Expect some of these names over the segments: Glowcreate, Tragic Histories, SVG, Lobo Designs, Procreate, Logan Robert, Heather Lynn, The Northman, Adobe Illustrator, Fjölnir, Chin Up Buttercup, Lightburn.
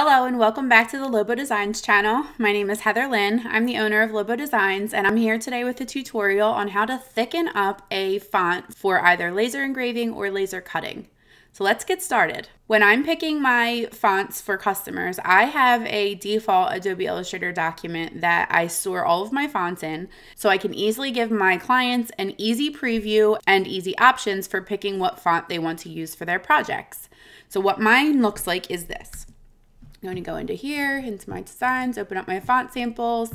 Hello and welcome back to the Lobo Designs channel. My name is Heather Lynn. I'm the owner of Lobo Designs and I'm here today with a tutorial on how to thicken up a font for either laser engraving or laser cutting. So let's get started. When I'm picking my fonts for customers, I have a default Adobe Illustrator document that I store all of my fonts in so I can easily give my clients an easy preview and easy options for picking what font they want to use for their projects. So what mine looks like is this. I'm going to go into here, into my designs, open up my font samples,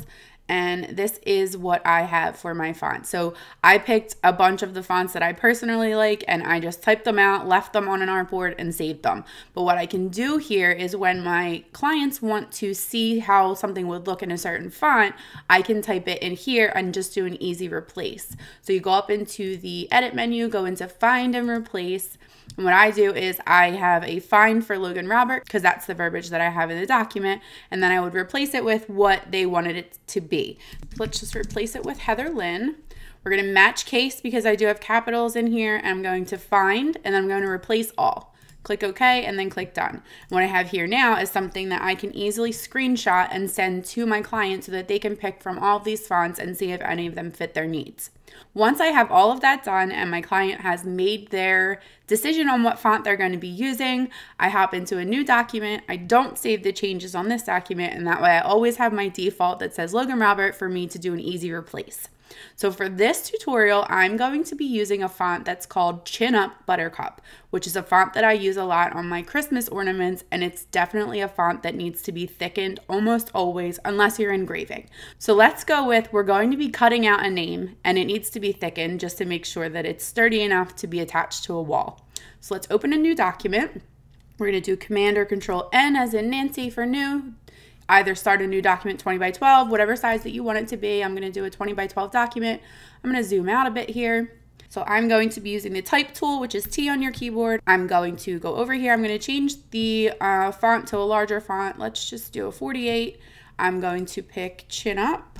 and this is what I have for my font. So I picked a bunch of the fonts that I personally like, and I just typed them out, left them on an artboard, and saved them. But what I can do here is when my clients want to see how something would look in a certain font, I can type it in here and just do an easy replace. So you go up into the edit menu, go into find and replace. And what I do is I have a find for Logan Robert because that's the verbiage that I have in the document. And then I would replace it with what they wanted it to be. So let's just replace it with Heather Lynn. We're going to match case because I do have capitals in here. And I'm going to find and I'm going to replace all. Click OK and then click done. And what I have here now is something that I can easily screenshot and send to my client so that they can pick from all of these fonts and see if any of them fit their needs. Once I have all of that done and my client has made their decision on what font they're going to be using, I hop into a new document. I don't save the changes on this document, and that way I always have my default that says Logan Robert for me to do an easy replace. So for this tutorial, I'm going to be using a font that's called Chin Up Buttercup, which is a font that I use a lot on my Christmas ornaments, and it's definitely a font that needs to be thickened almost always unless you're engraving. So let's go with, we're going to be cutting out a name and it needs to be thickened just to make sure that it's sturdy enough to be attached to a wall. So let's open a new document. We're going to do Command or Control N as in Nancy for new. Either start a new document 20 by 12, whatever size that you want it to be. I'm going to do a 20 by 12 document. I'm going to zoom out a bit here. So I'm going to be using the type tool, which is T on your keyboard. I'm going to go over here. I'm going to change the font to a larger font. Let's just do a 48. I'm going to pick Chin Up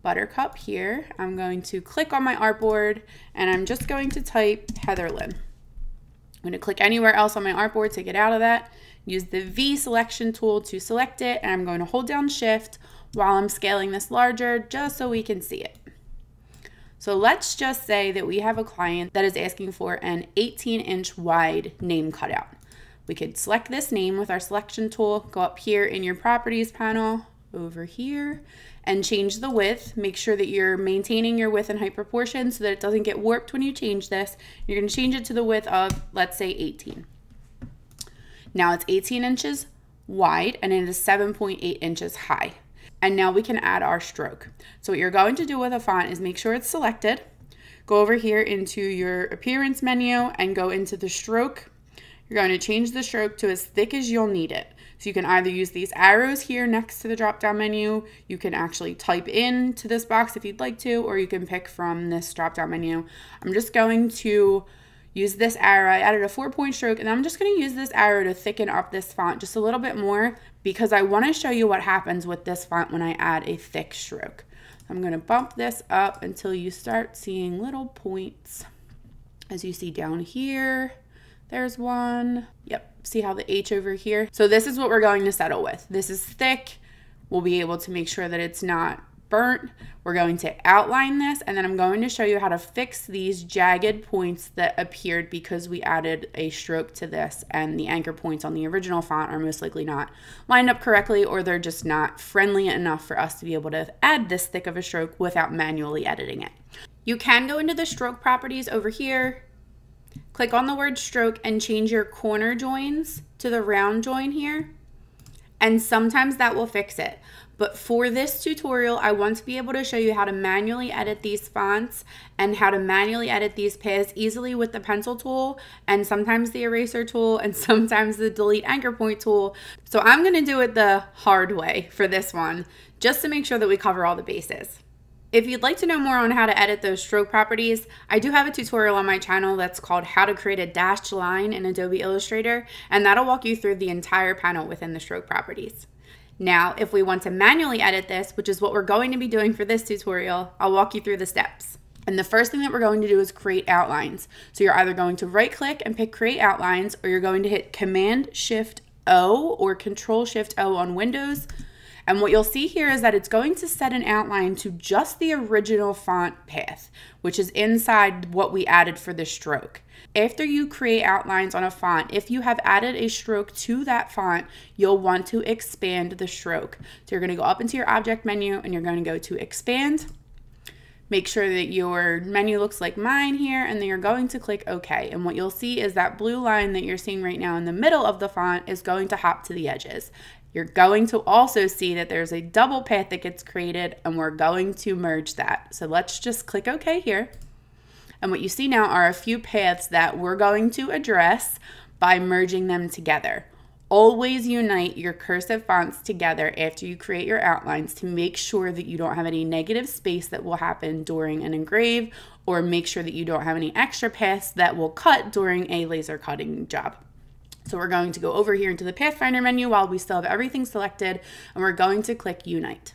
Buttercup here. I'm going to click on my artboard and I'm just going to type Heather Lynn. I'm going to click anywhere else on my artboard to get out of that. Use the V selection tool to select it, and I'm going to hold down Shift while I'm scaling this larger just so we can see it. So let's just say that we have a client that is asking for an 18-inch wide name cutout. We could select this name with our selection tool, go up here in your properties panel, over here, and change the width. Make sure that you're maintaining your width and height proportion so that it doesn't get warped when you change this. You're going to change it to the width of, let's say, 18. Now it's 18 inches wide and it is 7.8 inches high. And now we can add our stroke. So what you're going to do with a font is make sure it's selected. Go over here into your appearance menu and go into the stroke. You're going to change the stroke to as thick as you'll need it. So you can either use these arrows here next to the drop down menu. You can actually type in to this box if you'd like to, or you can pick from this drop down menu. I'm just going to use this arrow. I added a 4-point stroke and I'm just going to use this arrow to thicken up this font just a little bit more because I want to show you what happens with this font when I add a thick stroke. I'm going to bump this up until you start seeing little points. As you see down here, there's one. Yep, see how the H over here? So this is what we're going to settle with. This is thick. We'll be able to make sure that it's not burnt. We're going to outline this, and then I'm going to show you how to fix these jagged points that appeared because we added a stroke to this, and the anchor points on the original font are most likely not lined up correctly, or they're just not friendly enough for us to be able to add this thick of a stroke without manually editing it. You can go into the stroke properties over here, click on the word stroke, and change your corner joins to the round join here, and sometimes that will fix it. But for this tutorial, I want to be able to show you how to manually edit these fonts and how to manually edit these paths easily with the pencil tool and sometimes the eraser tool and sometimes the delete anchor point tool. So I'm going to do it the hard way for this one just to make sure that we cover all the bases. If you'd like to know more on how to edit those stroke properties, I do have a tutorial on my channel that's called How to Create a Dashed Line in Adobe Illustrator, and that'll walk you through the entire panel within the stroke properties. Now, if we want to manually edit this, which is what we're going to be doing for this tutorial, I'll walk you through the steps. And the first thing that we're going to do is create outlines. So you're either going to right click and pick create outlines, or you're going to hit Command Shift O or Control-Shift-O on Windows. And what you'll see here is that it's going to set an outline to just the original font path, which is inside what we added for the stroke. After you create outlines on a font, if you have added a stroke to that font, you'll want to expand the stroke. So you're going to go up into your object menu and you're going to go to expand. Make sure that your menu looks like mine here, and then you're going to click OK. And what you'll see is that blue line that you're seeing right now in the middle of the font is going to hop to the edges. You're going to also see that there's a double path that gets created, and we're going to merge that. So let's just click OK here. And what you see now are a few paths that we're going to address by merging them together. Always unite your cursive fonts together after you create your outlines to make sure that you don't have any negative space that will happen during an engrave, or make sure that you don't have any extra paths that will cut during a laser cutting job. So we're going to go over here into the Pathfinder menu while we still have everything selected, and we're going to click Unite.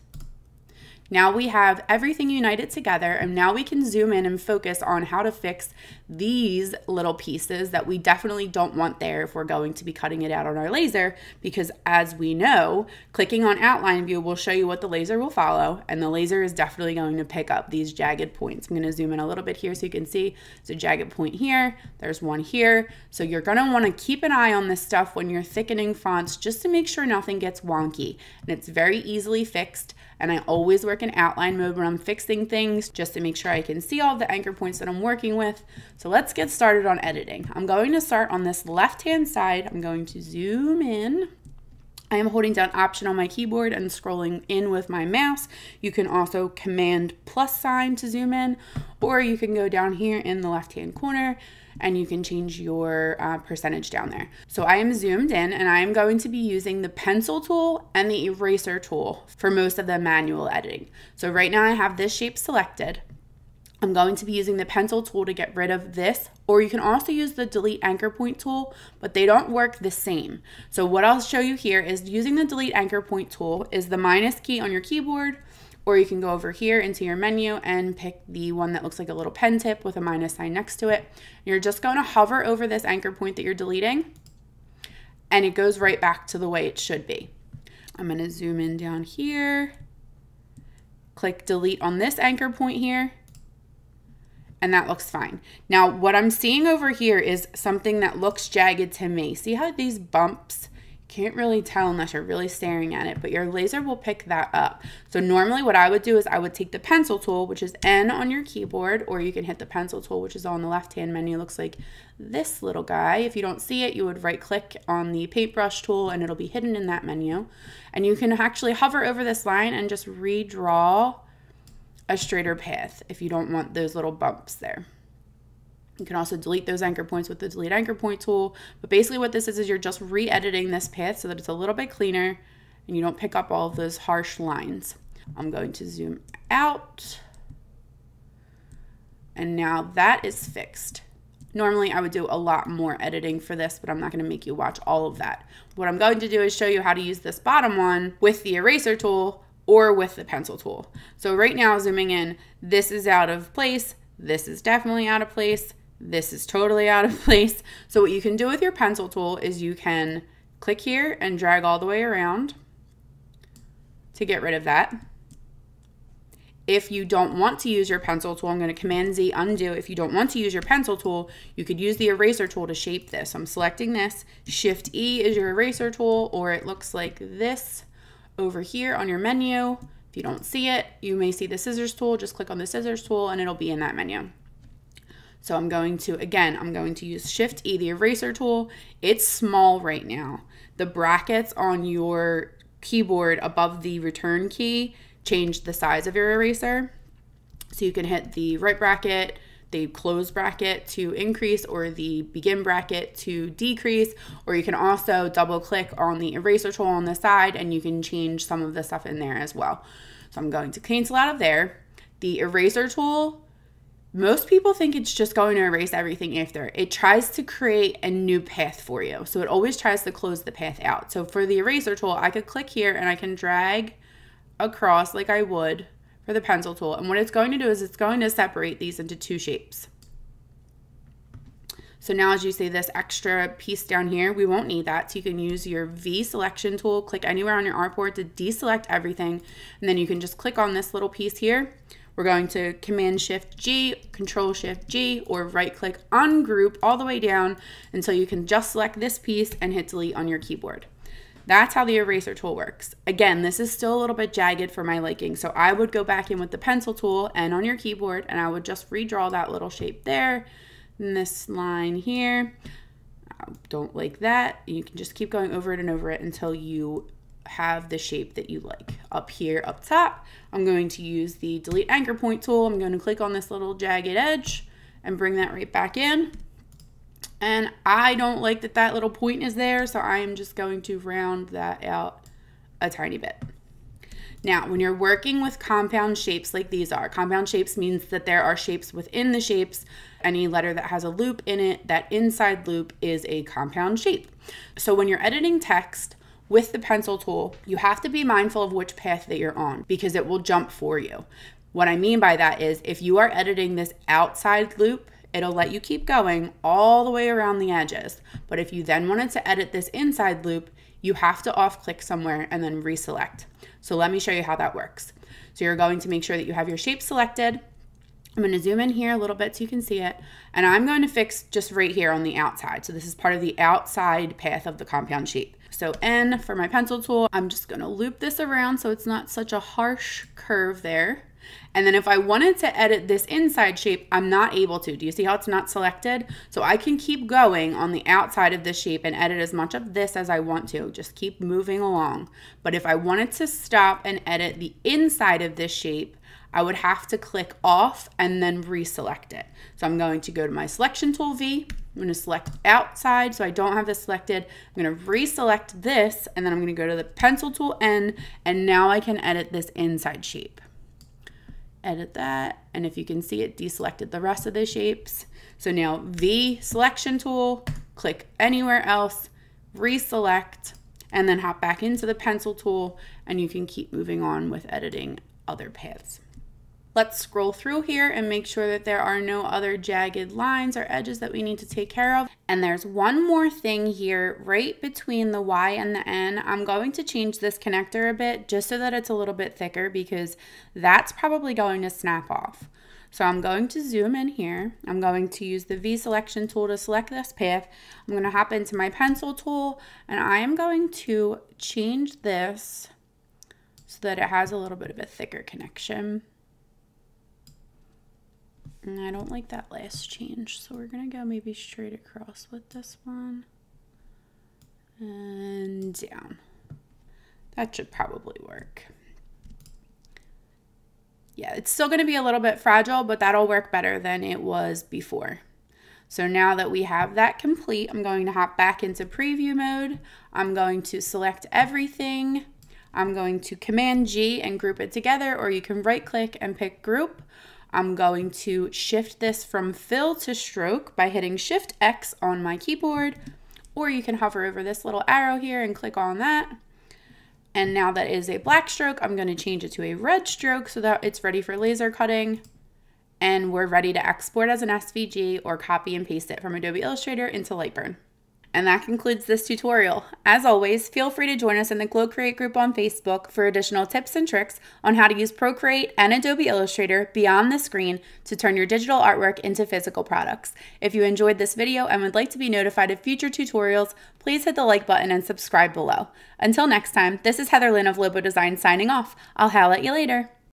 Now we have everything united together, and now we can zoom in and focus on how to fix these little pieces that we definitely don't want there if we're going to be cutting it out on our laser, because as we know, clicking on Outline View will show you what the laser will follow, and the laser is definitely going to pick up these jagged points. I'm going to zoom in a little bit here so you can see. There's a jagged point here, there's one here, so you're going to want to keep an eye on this stuff when you're thickening fonts just to make sure nothing gets wonky, and it's very easily fixed. And I always work in outline mode when I'm fixing things just to make sure I can see all the anchor points that I'm working with. So let's get started on editing. I'm going to start on this left-hand side. I'm going to zoom in. I am holding down Option on my keyboard and scrolling in with my mouse. You can also Command plus sign to zoom in, or you can go down here in the left-hand corner and you can change your percentage down there. So I am zoomed in, and I am going to be using the pencil tool and the eraser tool for most of the manual editing. So right now I have this shape selected. I'm going to be using the pencil tool to get rid of this, or you can also use the delete anchor point tool, but they don't work the same. So what I'll show you here is using the delete anchor point tool is the minus key on your keyboard, or you can go over here into your menu and pick the one that looks like a little pen tip with a minus sign next to it. You're just going to hover over this anchor point that you're deleting, and it goes right back to the way it should be. I'm going to zoom in down here, click delete on this anchor point here, and that looks fine. Now, what I'm seeing over here is something that looks jagged to me. See how these bumps, can't really tell unless you're really staring at it, but your laser will pick that up. So normally what I would do is I would take the pencil tool, which is N on your keyboard, or you can hit the pencil tool, which is on the left-hand menu. It looks like this little guy. If you don't see it, you would right-click on the paintbrush tool and it'll be hidden in that menu. And you can actually hover over this line and just redraw a straighter path if you don't want those little bumps there. You can also delete those anchor points with the delete anchor point tool. But basically what this is you're just re-editing this path so that it's a little bit cleaner and you don't pick up all of those harsh lines. I'm going to zoom out. And now that is fixed. Normally I would do a lot more editing for this, but I'm not going to make you watch all of that. What I'm going to do is show you how to use this bottom one with the eraser tool or with the pencil tool. So right now, zooming in, this is out of place. This is definitely out of place. This is totally out of place. So what you can do with your pencil tool is you can click here and drag all the way around to get rid of that. If you don't want to use your pencil tool, I'm going to Command Z undo. If you don't want to use your pencil tool, you could use the eraser tool to shape this. I'm selecting this. Shift E is your eraser tool, or it looks like this over here on your menu. If you don't see it, you may see the scissors tool. Just click on the scissors tool and it'll be in that menu. So I'm going to, again, I'm going to use Shift E, the eraser tool. It's small right now. The brackets on your keyboard above the return key change the size of your eraser. So you can hit the right bracket, the close bracket to increase, or the begin bracket to decrease, or you can also double click on the eraser tool on the side and you can change some of the stuff in there as well. So I'm going to cancel out of there. The eraser tool, most people think it's just going to erase everything after. It tries to create a new path for you. So it always tries to close the path out. So for the eraser tool, I could click here and I can drag across like I would for the pencil tool, and what it's going to do is it's going to separate these into two shapes. So now as you see this extra piece down here, we won't need that. So you can use your V selection tool, click anywhere on your artboard to deselect everything. And then you can just click on this little piece here. We're going to Command Shift G, Control Shift G, or right click ungroup all the way down until you can just select this piece and hit delete on your keyboard. That's how the eraser tool works. Again, this is still a little bit jagged for my liking, so I would go back in with the pencil tool and on your keyboard, and I would just redraw that little shape there, and this line here. I don't like that. You can just keep going over it and over it until you have the shape that you like. Up here, up top, I'm going to use the delete anchor point tool. I'm going to click on this little jagged edge and bring that right back in. And I don't like that that little point is there, so I am just going to round that out a tiny bit. Now, when you're working with compound shapes like these are, compound shapes means that there are shapes within the shapes. Any letter that has a loop in it, that inside loop is a compound shape. So when you're editing text with the pencil tool, you have to be mindful of which path that you're on because it will jump for you. What I mean by that is if you are editing this outside loop, it'll let you keep going all the way around the edges. But if you then wanted to edit this inside loop, you have to off click somewhere and then reselect. So let me show you how that works. So you're going to make sure that you have your shape selected. I'm going to zoom in here a little bit so you can see it. And I'm going to fix just right here on the outside. So this is part of the outside path of the compound shape. So N for my pencil tool, I'm just going to loop this around so it's not such a harsh curve there. And then if I wanted to edit this inside shape, I'm not able to. Do you see how it's not selected? So I can keep going on the outside of this shape and edit as much of this as I want to. Just keep moving along. But if I wanted to stop and edit the inside of this shape, I would have to click off and then reselect it. So I'm going to go to my selection tool V. I'm going to select outside so I don't have this selected. I'm going to reselect this and then I'm going to go to the pencil tool N and now I can edit this inside shape. Edit that, and if you can see it deselected the rest of the shapes. So now V selection tool, click anywhere else, reselect, and then hop back into the pencil tool and you can keep moving on with editing other paths. Let's scroll through here and make sure that there are no other jagged lines or edges that we need to take care of. And there's one more thing here right between the Y and the N. I'm going to change this connector a bit just so that it's a little bit thicker because that's probably going to snap off. So I'm going to zoom in here. I'm going to use the V selection tool to select this path. I'm going to hop into my pencil tool and I am going to change this so that it has a little bit of a thicker connection. And I don't like that last change, so we're gonna go maybe straight across with this one and down. That should probably work. Yeah, it's still gonna be a little bit fragile, but that'll work better than it was before. So now that we have that complete, I'm going to hop back into preview mode. I'm going to select everything. I'm going to Command G and group it together, or you can right click and pick group. I'm going to shift this from fill to stroke by hitting Shift X on my keyboard, or you can hover over this little arrow here and click on that. And now that is a black stroke, I'm going to change it to a red stroke so that it's ready for laser cutting. And we're ready to export as an SVG or copy and paste it from Adobe Illustrator into Lightburn. And that concludes this tutorial. As always, feel free to join us in the Glowcreate group on Facebook for additional tips and tricks on how to use Procreate and Adobe Illustrator beyond the screen to turn your digital artwork into physical products. If you enjoyed this video and would like to be notified of future tutorials, please hit the like button and subscribe below. Until next time, this is Heather Lynn of Lobo Designs signing off. I'll howl at you later.